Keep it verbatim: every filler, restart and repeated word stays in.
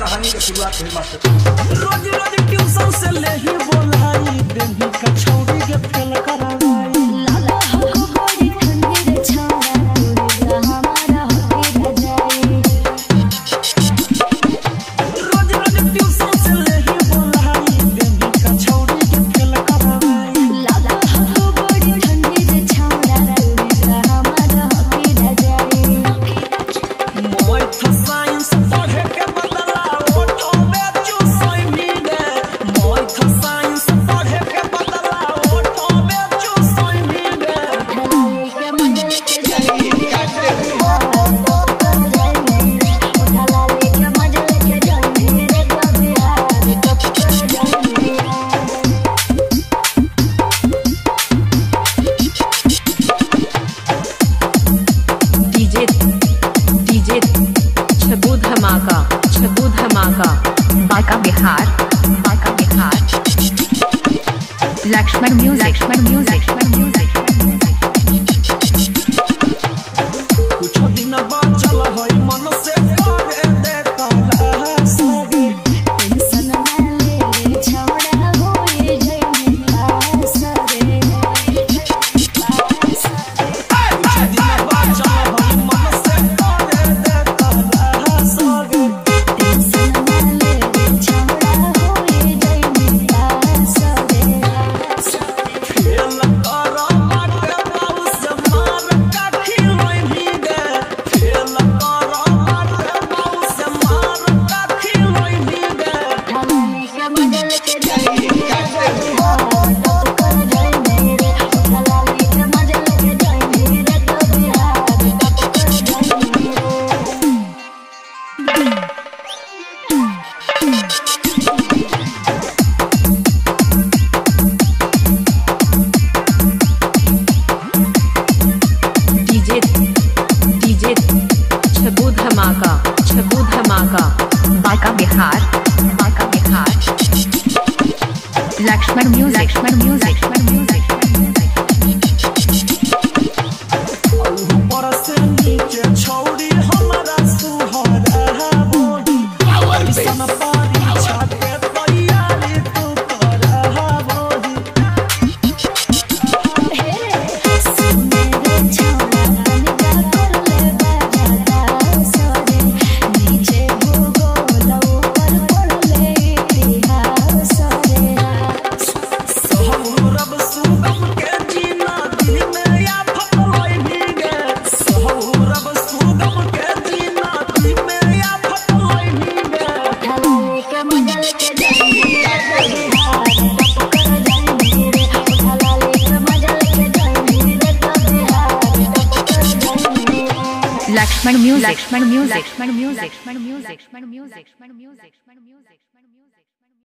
कहानी की शुरुआत हुई मास्टर। रोज रोज ट्यूशन से ले ही बोलाई देही का छोरी के फल कराई लाला हो गोरी ठंडी रे छाया तोरे हमारा होके जाए। रोज रोज ट्यूशन से ले ही बोलाई देही का छोरी के फल कराई लाला हो गोरी ठंडी रे छाया तोरे हमारा होके जाए। मोबाइल फसा धमाका छगू धमाका Banka Bihar Banka Bihar Lakshman music Lakshman music Lakshman music. कुछ दिन बाद चल होई मन से कर दे ताला सारी टेंशन में ले छोड़ा होए जाई ना सारे सारे। दिन बाद चल होई मन से कर दे ताला धमाका छगू धमाका Banka Bihar Banka Bihar Lakshman music Lakshman music Lakshman music. ऊपर से नीचे छोड़ी हमारा सुहारा बोली पावर सन पारी छात पे तैयारी तू तोरा बोली Laxman music Lakshman music Lakshman music Lakshman music Lakshman music Lakshman music.